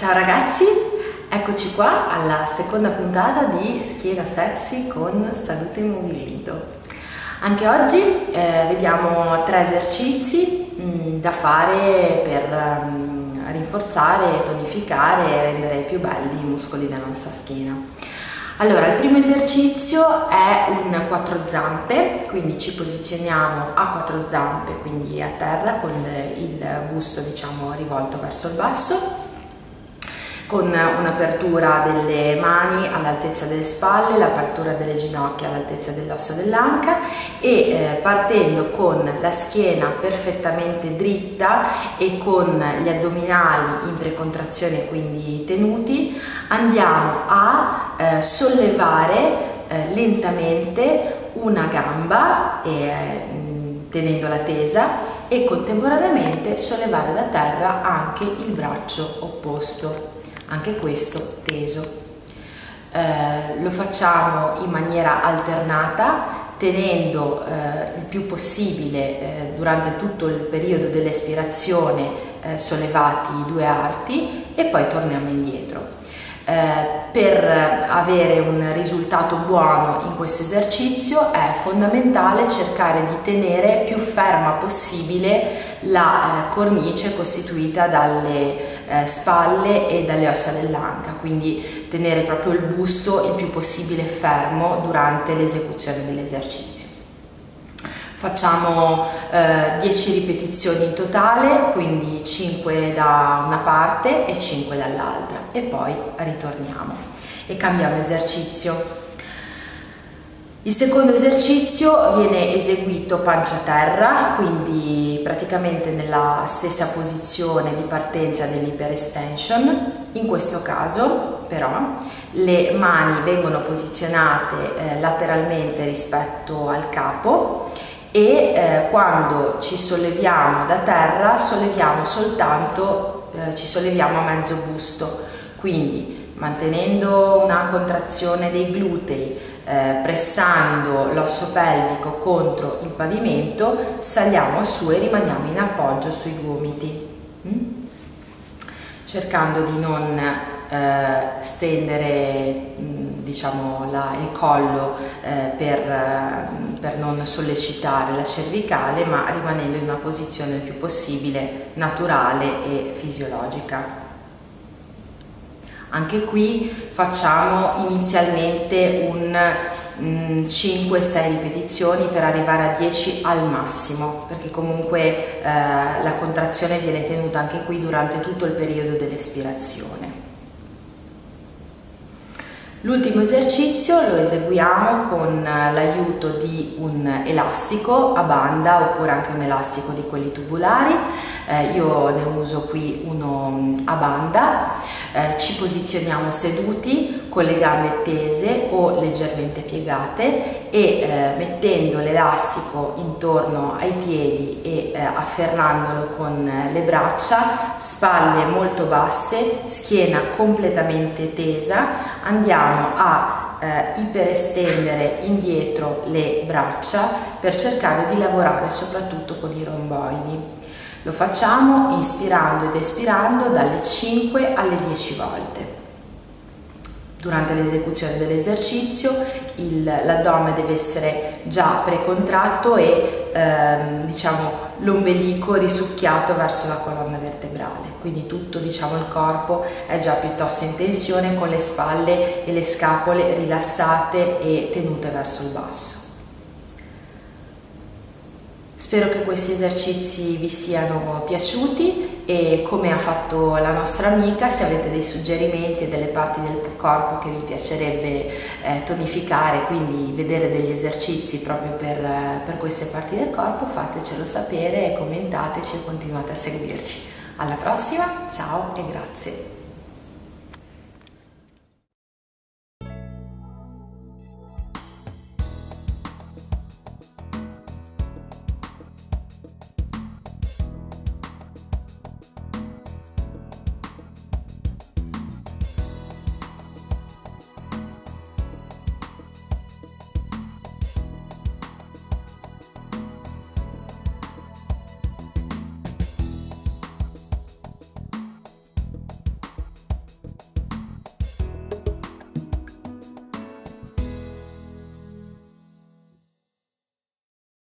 Ciao ragazzi, eccoci qua alla seconda puntata di Schiena Sexy con Salute in Movimento. Anche oggi vediamo tre esercizi da fare per rinforzare, tonificare e rendere più belli i muscoli della nostra schiena. Allora, il primo esercizio è un quattro zampe, quindi ci posizioniamo a quattro zampe, quindi a terra con il busto, diciamo, rivolto verso il basso, con un'apertura delle mani all'altezza delle spalle, l'apertura delle ginocchia all'altezza dell'ossa dell'anca e partendo con la schiena perfettamente dritta e con gli addominali in precontrazione, quindi tenuti, andiamo a sollevare lentamente una gamba tenendola tesa e contemporaneamente sollevare da terra anche il braccio opposto. Anche questo teso. Lo facciamo in maniera alternata, tenendo il più possibile durante tutto il periodo dell'espirazione sollevati i due arti e poi torniamo indietro. Per avere un risultato buono in questo esercizio è fondamentale cercare di tenere più ferma possibile la cornice costituita dalle spalle e dalle ossa dell'anca, quindi tenere proprio il busto il più possibile fermo durante l'esecuzione dell'esercizio. Facciamo 10 ripetizioni in totale, quindi 5 da una parte e 5 dall'altra e poi ritorniamo e cambiamo esercizio. Il secondo esercizio viene eseguito pancia a terra, quindi praticamente nella stessa posizione di partenza dell'iperestension. In questo caso però le mani vengono posizionate lateralmente rispetto al capo e quando ci solleviamo da terra ci solleviamo a mezzo busto, quindi mantenendo una contrazione dei glutei, pressando l'osso pelvico contro il pavimento, saliamo su e rimaniamo in appoggio sui gomiti, cercando di non stendere, diciamo, il collo per non sollecitare la cervicale, ma rimanendo in una posizione il più possibile naturale e fisiologica. Anche qui facciamo inizialmente un 5-6 ripetizioni per arrivare a 10 al massimo, perché comunque la contrazione viene tenuta anche qui durante tutto il periodo dell'espirazione. L'ultimo esercizio lo eseguiamo con l'aiuto di un elastico a banda oppure anche un elastico di quelli tubulari. Io ne uso qui uno a banda. Ci posizioniamo seduti con le gambe tese o leggermente piegate e mettendo l'elastico intorno ai piedi e afferrandolo con le braccia, spalle molto basse, schiena completamente tesa, andiamo a iperestendere indietro le braccia per cercare di lavorare soprattutto con i romboidi. Lo facciamo inspirando ed espirando dalle 5 alle 10 volte. Durante l'esecuzione dell'esercizio l'addome deve essere già precontratto e diciamo l'ombelico risucchiato verso la colonna vertebrale, quindi tutto, diciamo, il corpo è già piuttosto in tensione, con le spalle e le scapole rilassate e tenute verso il basso. Spero che questi esercizi vi siano piaciuti e, come ha fatto la nostra amica, se avete dei suggerimenti e delle parti del corpo che vi piacerebbe tonificare, quindi vedere degli esercizi proprio per queste parti del corpo, fatecelo sapere e commentateci e continuate a seguirci. Alla prossima, ciao e grazie!